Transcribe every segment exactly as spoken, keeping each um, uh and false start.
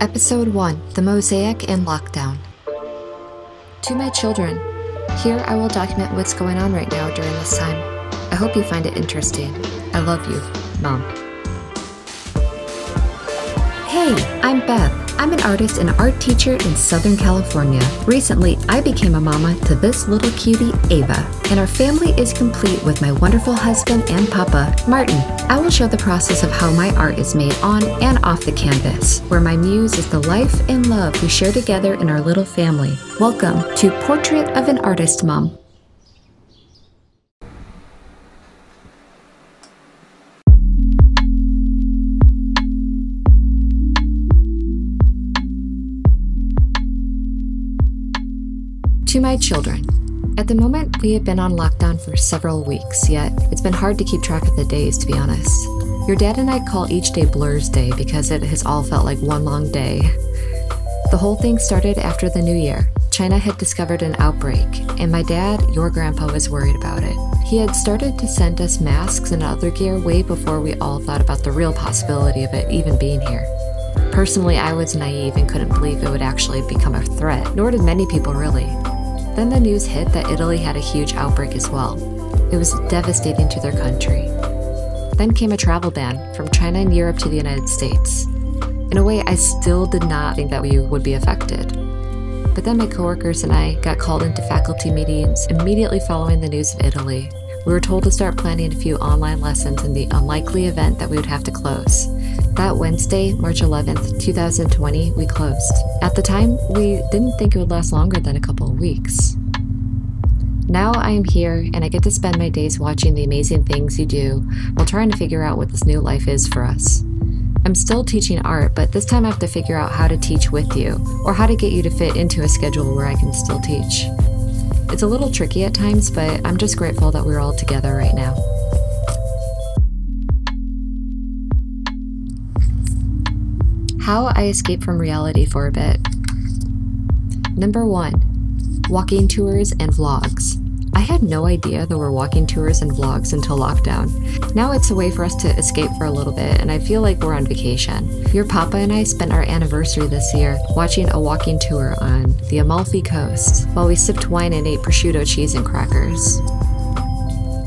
Episode one, The Mosaic and Lockdown. To my children, here I will document what's going on right now during this time. I hope you find it interesting. I love you, Mom. Hey, I'm Beth. I'm an artist and art teacher in Southern California. Recently, I became a mama to this little cutie, Ava, and our family is complete with my wonderful husband and papa, Martin. I will show the process of how my art is made on and off the canvas, where my muse is the life and love we share together in our little family. Welcome to Portrait of an Artist Mom. To my children. At the moment, we have been on lockdown for several weeks, yet it's been hard to keep track of the days, to be honest. Your dad and I call each day Blur's Day because it has all felt like one long day. The whole thing started after the new year. China had discovered an outbreak, and my dad, your grandpa, was worried about it. He had started to send us masks and other gear way before we all thought about the real possibility of it even being here. Personally, I was naive and couldn't believe it would actually become a threat, nor did many people really. Then the news hit that Italy had a huge outbreak as well. It was devastating to their country. Then came a travel ban from China and Europe to the United States. In a way, I still did not think that we would be affected. But then my coworkers and I got called into faculty meetings immediately following the news of Italy. We were told to start planning a few online lessons in the unlikely event that we would have to close. That Wednesday, March eleventh, two thousand twenty, we closed. At the time, we didn't think it would last longer than a couple of weeks. Now I am here, and I get to spend my days watching the amazing things you do while trying to figure out what this new life is for us. I'm still teaching art, but this time I have to figure out how to teach with you, or how to get you to fit into a schedule where I can still teach. It's a little tricky at times, but I'm just grateful that we're all together right now. How I escape from reality for a bit. Number one, walking tours and vlogs. I had no idea there were walking tours and vlogs until lockdown. Now it's a way for us to escape for a little bit, and I feel like we're on vacation. Your papa and I spent our anniversary this year watching a walking tour on the Amalfi Coast while we sipped wine and ate prosciutto cheese and crackers.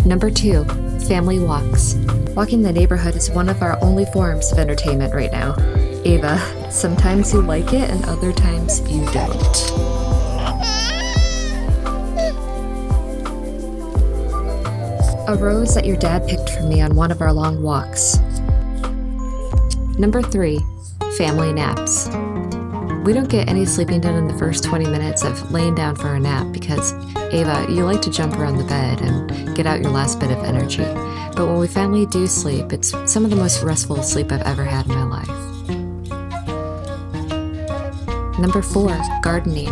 Number two, family walks. Walking the neighborhood is one of our only forms of entertainment right now. Ava, sometimes you like it and other times you don't. A rose that your dad picked for me on one of our long walks. Number three, family naps. We don't get any sleeping done in the first twenty minutes of laying down for a nap because, Ava, you like to jump around the bed and get out your last bit of energy. But when we finally do sleep, it's some of the most restful sleep I've ever had in my life. Number four, gardening.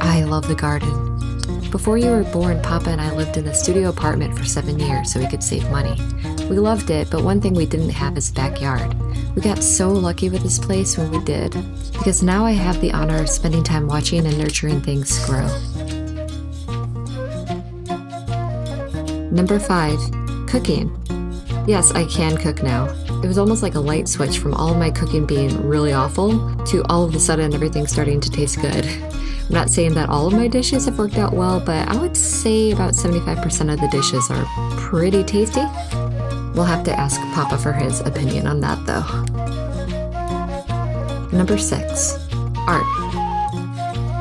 I love the garden. Before you were born, Papa and I lived in a studio apartment for seven years so we could save money. We loved it, but one thing we didn't have is a backyard. We got so lucky with this place when we did, because now I have the honor of spending time watching and nurturing things grow. Number five, cooking. Yes, I can cook now. It was almost like a light switch from all of my cooking being really awful to all of a sudden everything starting to taste good. I'm not saying that all of my dishes have worked out well, but I would say about seventy-five percent of the dishes are pretty tasty. We'll have to ask Papa for his opinion on that though. Number six, art.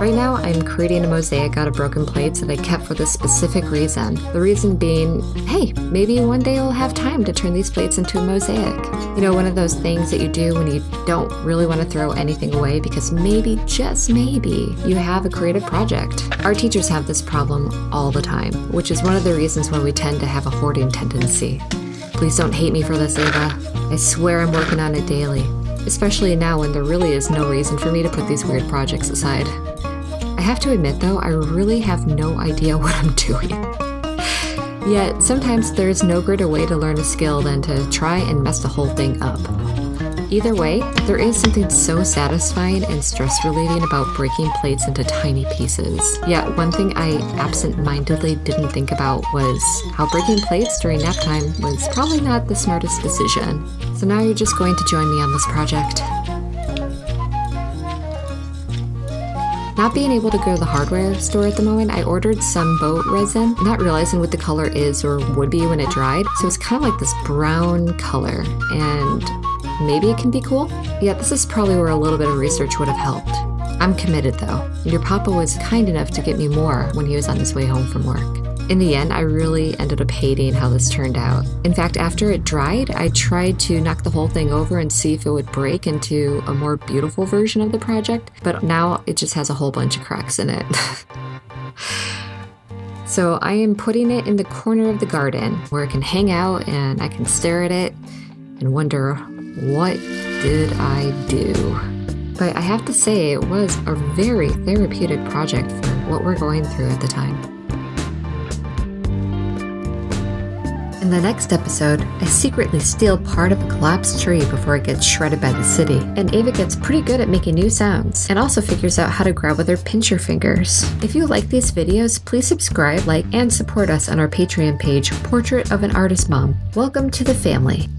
Right now I'm creating a mosaic out of broken plates that I kept for this specific reason. The reason being, hey, maybe one day I'll have time to turn these plates into a mosaic. You know, one of those things that you do when you don't really want to throw anything away because maybe, just maybe, you have a creative project. Our teachers have this problem all the time, which is one of the reasons why we tend to have a hoarding tendency. Please don't hate me for this, Ava. I swear I'm working on it daily, especially now when there really is no reason for me to put these weird projects aside. I have to admit though, I really have no idea what I'm doing. Yet, sometimes there is no greater way to learn a skill than to try and mess the whole thing up. Either way, there is something so satisfying and stress-relieving about breaking plates into tiny pieces. Yet, one thing I absent-mindedly didn't think about was how breaking plates during nap time was probably not the smartest decision. So now you're just going to join me on this project. Not being able to go to the hardware store at the moment, I ordered some boat resin, not realizing what the color is or would be when it dried. So it's kind of like this brown color, and maybe it can be cool? Yeah, this is probably where a little bit of research would have helped. I'm committed though. Your papa was kind enough to get me more when he was on his way home from work. In the end, I really ended up hating how this turned out. In fact, after it dried, I tried to knock the whole thing over and see if it would break into a more beautiful version of the project, but now it just has a whole bunch of cracks in it. So I am putting it in the corner of the garden where it can hang out and I can stare at it and wonder, what did I do? But I have to say, it was a very therapeutic project for what we're going through at the time. In the next episode, I secretly steal part of a collapsed tree before it gets shredded by the city, and Ava gets pretty good at making new sounds, and also figures out how to grab with her pincher fingers. If you like these videos, please subscribe, like, and support us on our Patreon page, Portrait of an Artist Mom. Welcome to the family!